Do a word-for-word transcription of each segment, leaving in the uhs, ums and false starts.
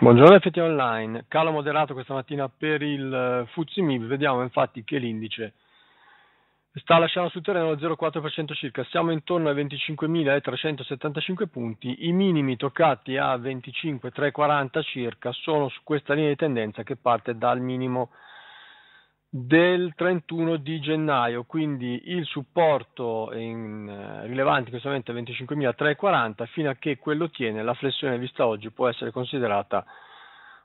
Buongiorno F T A Online, calo moderato questa mattina per il F T S E M I B, vediamo infatti che l'indice sta lasciando sul terreno lo zero virgola quattro per cento circa, siamo intorno ai venticinquemilatrecentosettantacinque punti, i minimi toccati a venticinquemilatrecentoquaranta circa sono su questa linea di tendenza che parte dal minimo del trentuno di gennaio, quindi il supporto in, eh, rilevante in questo momento è venticinquemilatrecentoquaranta, fino a che quello tiene la flessione vista oggi può essere considerata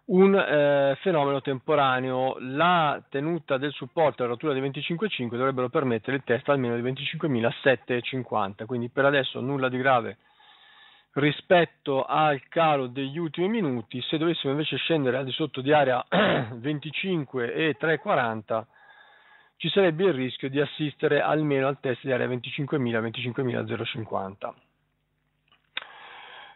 un eh, fenomeno temporaneo. La tenuta del supporto e la rottura di venticinque virgola cinque dovrebbero permettere il test almeno di venticinquemilasettecentocinquanta, quindi per adesso nulla di grave rispetto al calo degli ultimi minuti. Se dovessimo invece scendere al di sotto di area venticinque e trecentoquaranta ci sarebbe il rischio di assistere almeno al test di area venticinquemila venticinquemilacinquanta.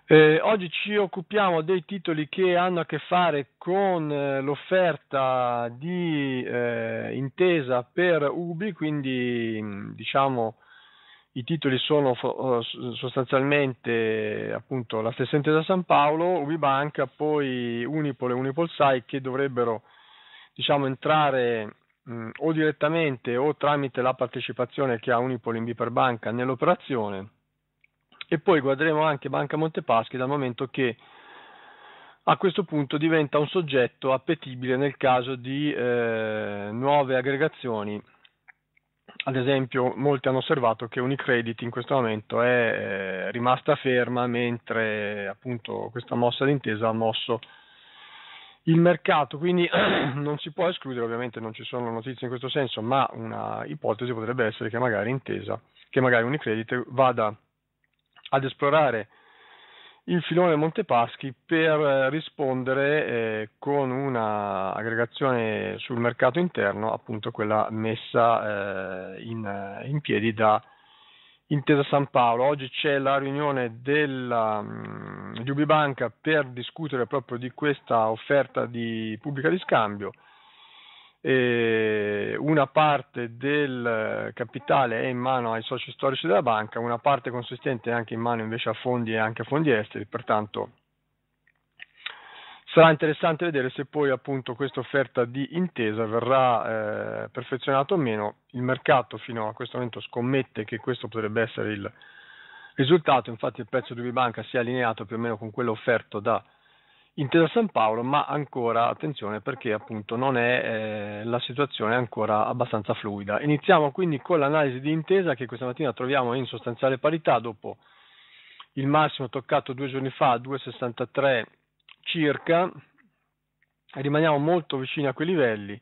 Eh, oggi ci occupiamo dei titoli che hanno a che fare con eh, l'offerta di eh, Intesa per Ubi, quindi diciamo i titoli sono sostanzialmente appunto la stessa Intesa Sanpaolo, Ubi Banca, poi Unipol e UnipolSai, che dovrebbero diciamo entrare mh, o direttamente o tramite la partecipazione che ha Unipol in Bper Banca nell'operazione, e poi guarderemo anche Banca Montepaschi, dal momento che a questo punto diventa un soggetto appetibile nel caso di eh, nuove aggregazioni. Ad esempio, molti hanno osservato che Unicredit in questo momento è rimasta ferma, mentre appunto questa mossa d'Intesa ha mosso il mercato, quindi non si può escludere, ovviamente non ci sono notizie in questo senso, ma una ipotesi potrebbe essere che magari Intesa, che magari Unicredit vada ad esplorare il filone Montepaschi per rispondere eh, con una aggregazione sul mercato interno, appunto quella messa eh, in, in piedi da Intesa Sanpaolo. Oggi c'è la riunione della, um, di Ubi Banca per discutere proprio di questa offerta di pubblica di scambio. E una parte del capitale è in mano ai soci storici della banca, una parte consistente è anche in mano invece a fondi e anche a fondi esteri, pertanto sarà interessante vedere se poi appunto questa offerta di Intesa verrà eh, perfezionata o meno. Il mercato fino a questo momento scommette che questo potrebbe essere il risultato, infatti il prezzo di Ubi Banca si è allineato più o meno con quello offerto da Intesa Sanpaolo, ma ancora attenzione perché appunto non è eh, la situazione è ancora abbastanza fluida. Iniziamo quindi con l'analisi di Intesa, che questa mattina troviamo in sostanziale parità dopo il massimo toccato due giorni fa a due virgola sessantatré circa, rimaniamo molto vicini a quei livelli.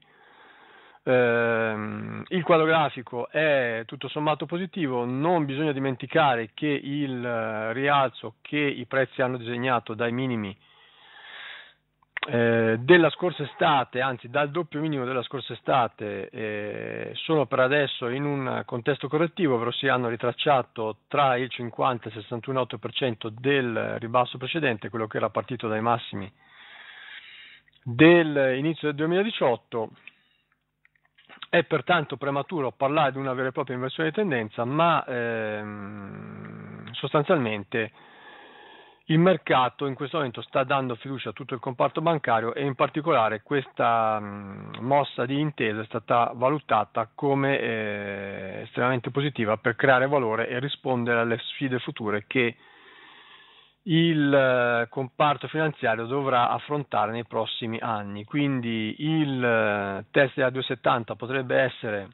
Eh, il quadro grafico è tutto sommato positivo, non bisogna dimenticare che il rialzo che i prezzi hanno disegnato dai minimi Eh, della scorsa estate, anzi dal doppio minimo della scorsa estate, eh, sono per adesso in un contesto correttivo, ovvero si hanno ritracciato tra il cinquanta e il sessantuno virgola otto per cento del ribasso precedente, quello che era partito dai massimi dell'inizio del duemiladiciotto. È pertanto prematuro parlare di una vera e propria inversione di tendenza, ma ehm, sostanzialmente il mercato in questo momento sta dando fiducia a tutto il comparto bancario, e in particolare questa mossa di Intesa è stata valutata come eh, estremamente positiva per creare valore e rispondere alle sfide future che il eh, comparto finanziario dovrà affrontare nei prossimi anni. Quindi il eh, test da due virgola settanta potrebbe essere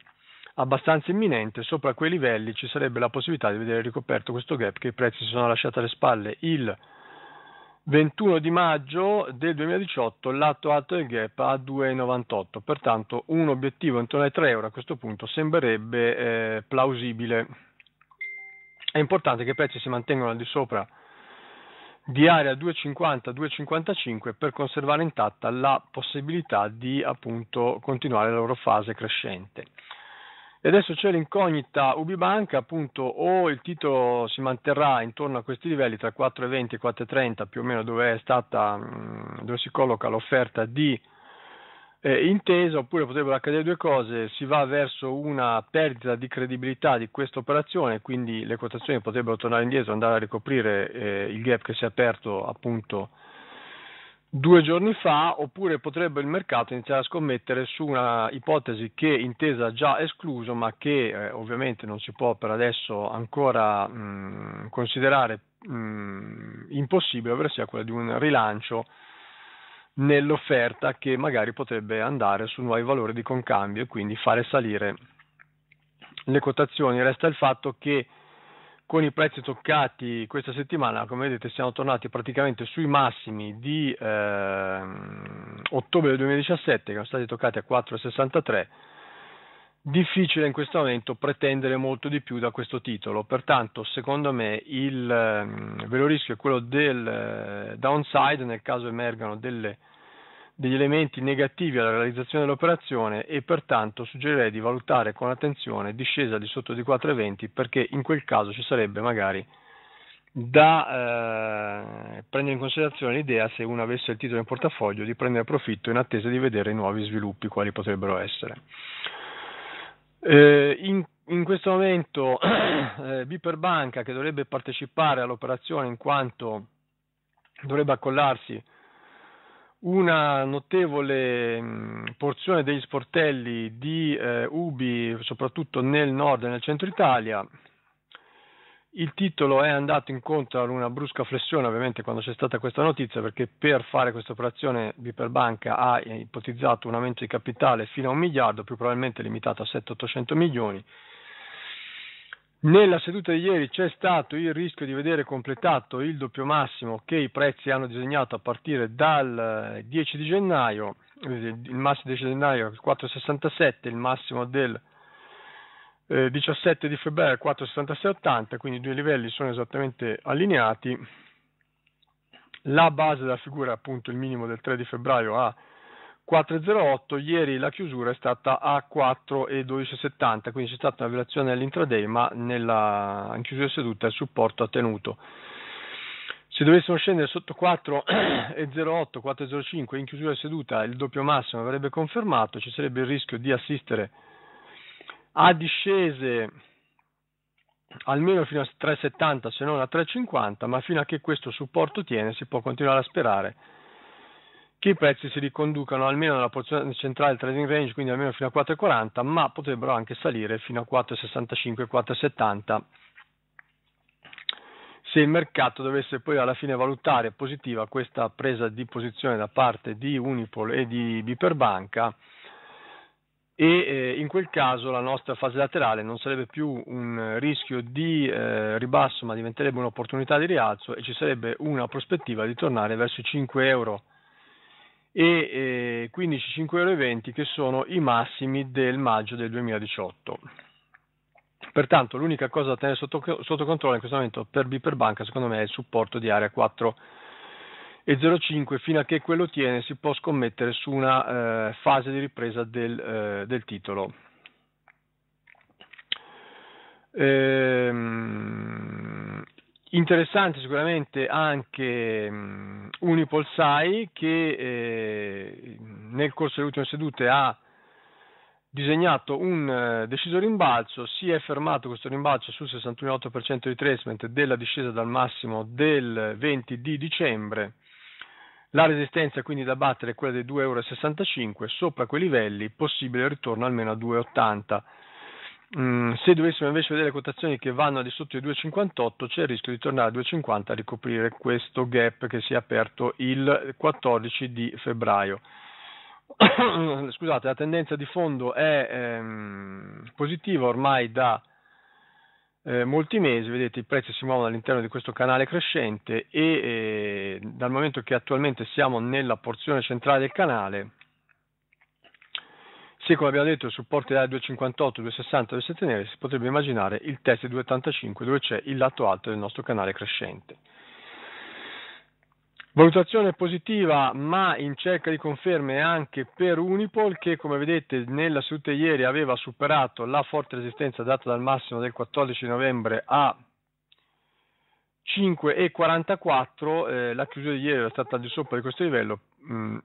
abbastanza imminente, sopra quei livelli ci sarebbe la possibilità di vedere ricoperto questo gap che i prezzi si sono lasciati alle spalle il ventuno di maggio del duemiladiciotto, lato alto del gap a due virgola novantotto, pertanto un obiettivo intorno ai tre euro a questo punto sembrerebbe eh, plausibile. È importante che i prezzi si mantengano al di sopra di area due virgola cinquanta due virgola cinquantacinque per conservare intatta la possibilità di appunto continuare la loro fase crescente. E adesso c'è l'incognita Ubi Banca, appunto o il titolo si manterrà intorno a questi livelli tra quattro virgola venti e quattro virgola trenta più o meno, dove è stata dove si colloca l'offerta di eh, Intesa, oppure potrebbero accadere due cose: si va verso una perdita di credibilità di questa operazione, quindi le quotazioni potrebbero tornare indietro, andare a ricoprire eh, il gap che si è aperto appunto due giorni fa, oppure potrebbe il mercato iniziare a scommettere su una ipotesi che Intesa ha già escluso, ma che eh, ovviamente non si può per adesso ancora mh, considerare mh, impossibile, ovvero quella di un rilancio nell'offerta che magari potrebbe andare su nuovi valori di concambio e quindi fare salire le cotazioni. Resta il fatto che con i prezzi toccati questa settimana, come vedete, siamo tornati praticamente sui massimi di eh, ottobre duemiladiciassette, che sono stati toccati a quattro virgola sessantatré. Difficile in questo momento pretendere molto di più da questo titolo, pertanto secondo me il eh, vero rischio è quello del eh, downside nel caso emergano delle, degli elementi negativi alla realizzazione dell'operazione, e pertanto suggerirei di valutare con attenzione discesa di sotto di quattro virgola venti, perché in quel caso ci sarebbe magari da eh, prendere in considerazione l'idea, se uno avesse il titolo in portafoglio, di prendere profitto in attesa di vedere i nuovi sviluppi quali potrebbero essere. Eh, in, in questo momento eh, Bper Banca, che dovrebbe partecipare all'operazione in quanto dovrebbe accollarsi una notevole mh, porzione degli sportelli di eh, Ubi, soprattutto nel nord e nel centro Italia. Il titolo è andato incontro ad una brusca flessione, ovviamente, quando c'è stata questa notizia, perché per fare questa operazione Bper Banca ha ipotizzato un aumento di capitale fino a un miliardo, più probabilmente limitato a settecento-ottocento milioni. Nella seduta di ieri c'è stato il rischio di vedere completato il doppio massimo che i prezzi hanno disegnato a partire dal dieci di gennaio, il massimo del dieci di gennaio è quattro virgola sessantasette, il massimo del eh, diciassette di febbraio è quattro virgola sessantasei ottanta, quindi i due livelli sono esattamente allineati. La base della figura è appunto il minimo del tre di febbraio a quattro virgola zero otto, ieri la chiusura è stata a quattro virgola dodici settanta, quindi c'è stata una violazione all'intraday, ma nella in chiusura seduta il supporto ha tenuto. Se dovessimo scendere sotto quattro virgola zero otto, quattro virgola zero cinque in chiusura seduta, il doppio massimo avrebbe confermato, ci sarebbe il rischio di assistere a discese almeno fino a tre virgola settanta se non a tre virgola cinquanta, ma fino a che questo supporto tiene si può continuare a sperare che i prezzi si riconducano almeno nella porzione centrale del trading range, quindi almeno fino a quattro virgola quaranta, ma potrebbero anche salire fino a quattro virgola sessantacinque, quattro virgola settanta se il mercato dovesse poi alla fine valutare positiva questa presa di posizione da parte di Unipol e di Bper Banca, e eh, in quel caso la nostra fase laterale non sarebbe più un rischio di eh, ribasso, ma diventerebbe un'opportunità di rialzo e ci sarebbe una prospettiva di tornare verso i cinque euro e eh, quindici, cinque euro e venti, che sono i massimi del maggio del duemiladiciotto. Pertanto l'unica cosa da tenere sotto, sotto controllo in questo momento per Bper Banca, secondo me, è il supporto di area quattro virgola zero cinque, fino a che quello tiene si può scommettere su una eh, fase di ripresa del, eh, del titolo. Ehm... Interessante sicuramente anche um, UnipolSai, che eh, nel corso delle ultime sedute ha disegnato un eh, deciso rimbalzo. Si è fermato questo rimbalzo sul sessantuno virgola otto per cento di retracement della discesa dal massimo del venti di dicembre. La resistenza quindi da battere è quella dei due virgola sessantacinque euro, sopra quei livelli possibile ritorno almeno a due virgola ottanta. Se dovessimo invece vedere le cotazioni che vanno al di sotto dei due virgola cinquantotto, c'è il rischio di tornare a due virgola cinquanta a ricoprire questo gap che si è aperto il quattordici di febbraio. Scusate, la tendenza di fondo è ehm, positiva ormai da eh, molti mesi, vedete i prezzi si muovono all'interno di questo canale crescente e eh, dal momento che attualmente siamo nella porzione centrale del canale, se, come abbiamo detto, il supporto da due virgola cinquantotto, due virgola sessanta deve essere tenere, si potrebbe immaginare il test di due virgola ottantacinque, dove c'è il lato alto del nostro canale crescente. Valutazione positiva, ma in cerca di conferme anche per Unipol, che, come vedete, nella seduta ieri aveva superato la forte resistenza data dal massimo del quattordici novembre a cinque virgola quarantaquattro, eh, la chiusura di ieri era stata al di sopra di questo livello,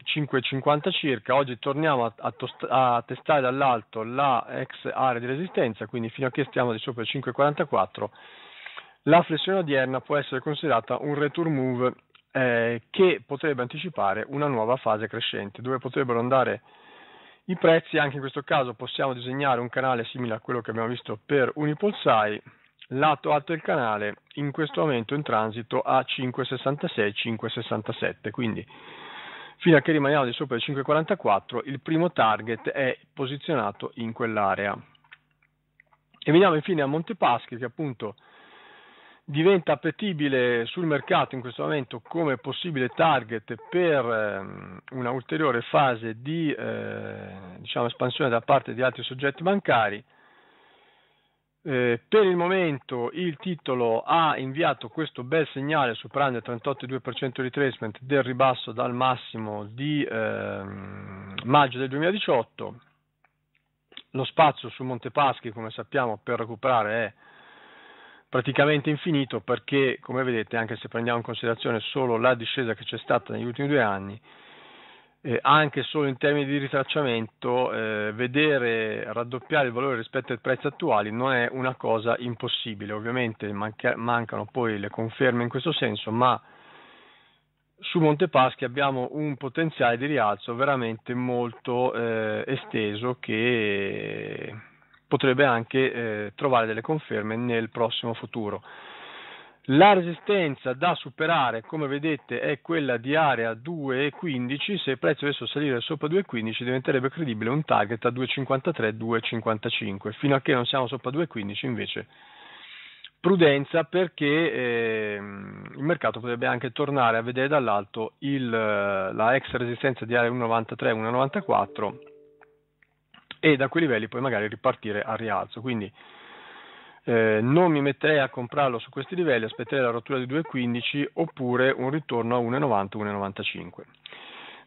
cinque virgola cinquanta circa. Oggi torniamo a, a, a testare dall'alto la ex area di resistenza, quindi fino a che stiamo di sopra il cinque virgola quarantaquattro la flessione odierna può essere considerata un return move eh, che potrebbe anticipare una nuova fase crescente, dove potrebbero andare i prezzi. Anche in questo caso possiamo disegnare un canale simile a quello che abbiamo visto per UnipolSai, lato alto del canale in questo momento in transito a cinque virgola sessantasei cinque virgola sessantasette, quindi fino a che rimaniamo di sopra il cinque virgola quarantaquattro il primo target è posizionato in quell'area. E veniamo infine a Montepaschi, che appunto diventa appetibile sul mercato in questo momento come possibile target per una ulteriore fase di eh, diciamo espansione da parte di altri soggetti bancari. Eh, per il momento il titolo ha inviato questo bel segnale superando il trentotto virgola due per cento di retracement del ribasso dal massimo di eh, maggio del duemiladiciotto. Lo spazio su Montepaschi, come sappiamo, per recuperare è praticamente infinito, perché come vedete, anche se prendiamo in considerazione solo la discesa che c'è stata negli ultimi due anni, Eh, anche solo in termini di ritracciamento, eh, vedere raddoppiare il valore rispetto ai prezzi attuali non è una cosa impossibile. Ovviamente manca, mancano poi le conferme in questo senso, ma su Montepaschi abbiamo un potenziale di rialzo veramente molto eh, esteso, che potrebbe anche eh, trovare delle conferme nel prossimo futuro. La resistenza da superare, come vedete, è quella di area due virgola quindici. Se il prezzo dovesse salire sopra due virgola quindici diventerebbe credibile un target a due virgola cinquantatré due virgola cinquantacinque. Fino a che non siamo sopra due virgola quindici invece prudenza, perché eh, il mercato potrebbe anche tornare a vedere dall'alto il, la ex resistenza di area uno virgola novantatré uno virgola novantaquattro e da quei livelli poi magari ripartire al rialzo. Quindi Eh, non mi metterei a comprarlo su questi livelli, aspetterei la rottura di due virgola quindici oppure un ritorno a uno virgola novanta uno virgola novantacinque.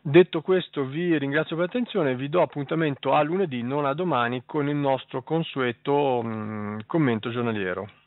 Detto questo, vi ringrazio per l'attenzione, vi do appuntamento a lunedì, non a domani, con il nostro consueto mh, commento giornaliero.